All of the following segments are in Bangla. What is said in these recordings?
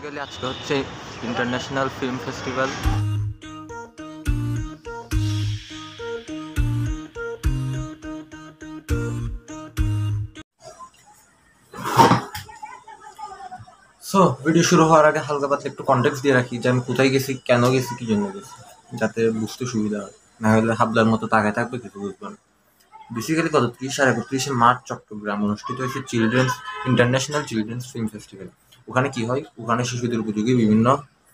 বেসিক্যালি আজকে হচ্ছে international film festival. So video শুরু হওয়ার আগে হালকা পাতলা একটু কনটেক্সট দিয়ে রাখি যে আমি কোথায় গেছি, কেন গেছি, কী জন্য গেছি, যাতে বুঝতে সুবিধা হয়, না হলে হাবলার মতো তাকায় থাকবে, কিছু বুঝবো না। বেসিক্যালি গত 30 আর 31 মার্চ চট্টগ্রাম অনুষ্ঠিত হয়েছে ইন্টারন্যাশনাল চিলড্রেন্স ফিল্ম ফেস্টিভ্যাল। ওখানে কি হয়, ওখানে শিশুদের উপযোগী বিভিন্ন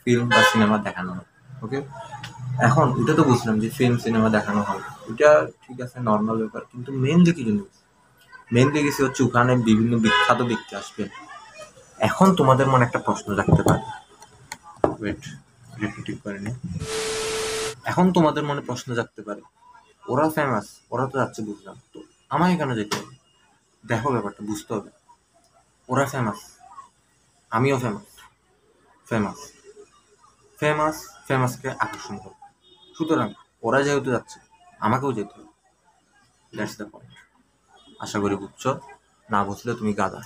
ফিল্ম বা সিনেমা দেখানো হয়। ওকে, এখন ওটা তো বুঝলাম যে ফিল্ম সিনেমা দেখানো হয়, ওটা ঠিক আছে, নর্মাল ব্যাপার। কিন্তু মেনলি কি জন্য, মেনলি গেছি হচ্ছে ওখানে বিভিন্ন বিখ্যাত ব্যক্তি আসবে। এখন তোমাদের মনে একটা প্রশ্ন রাখতে পারে, ওরা ফেমাস, ওরা তো যাচ্ছে, বুঝলাম, তো আমার কেন যেতে হবে? দেখো, ব্যাপারটা বুঝতে হবে। ওরা ফেমাস, আমিও ফেমাসকে আকর্ষণ করব, সুতরাং ওরা যেহেতু যাচ্ছে, আমাকেও যেতে হবে। That's the point. আশা করি বুঝছো, না বুঝলে তুমি গাধা।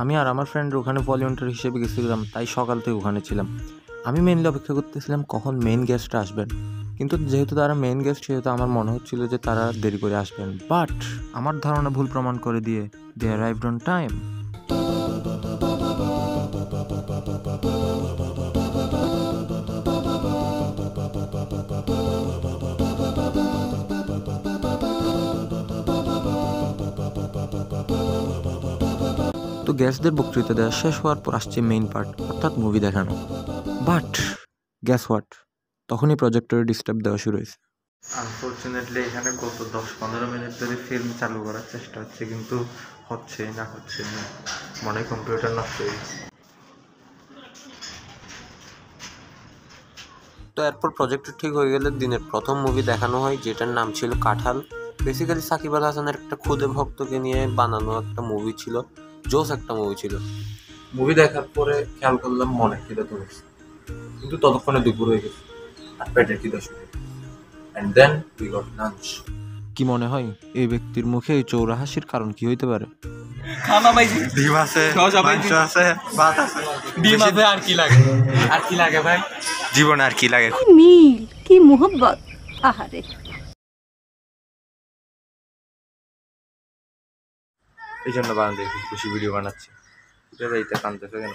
আমি আর আমার ফ্রেন্ড ওখানে ভলান্টিয়ার হিসেবে গেছিলাম, তাই সকাল থেকে ওখানে ছিলাম। আমি মেনলি অপেক্ষা করতেছিলাম কখন মেন গেস্টটা আসবেন, কিন্তু যেহেতু তারা মেন গেস্ট, সেহেতু আমার মনে হচ্ছিল যে তারা দেরি করে আসবেন, বাট আমার ধারণা ভুল প্রমাণ করে দিয়ে দে অ্যারাইভড অন টাইম। তো গেস্টদের বক্তৃতা দেওয়া শেষ হওয়ার পর আসছে মেইন পার্ট, অর্থাৎ মুভি দেখানো। বাট গ্যাস হোয়াট, তখনই প্রজেক্টরে ডিস্টার্ব দেওয়া শুরু হয়েছে। আনফর্চুনেটলি এখানে গত 10-15 মিনিট ধরে ফিল্ম চালু করার চেষ্টা হচ্ছে, কিন্তু হচ্ছে না, মনে কম্পিউটার নষ্ট হয়ে গেছে। তো এরপর প্রজেক্ট ঠিক হয়ে গেলে দিনের প্রথম মুভি দেখানো হয়, যেটার নাম ছিল কাঁঠাল। বেসিক্যালি সাকিব আল হাসানের একটা খুদে ভক্তকে নিয়ে বানানো একটা মুভি ছিল, জোস একটা মুভি ছিল। মুভি দেখার পরে খেয়াল করলাম মনে খিদে তো গেছে, কিন্তু ততক্ষণে দুপুর হয়ে গেছে। কি মনে হয় এই ব্যক্তির মুখে এই চৌরা হাসির কারণ কি হইতে পারে? এই জন্য বানাতে খুশি ভিডিও বানাচ্ছে, এটা কানতেছে কেন?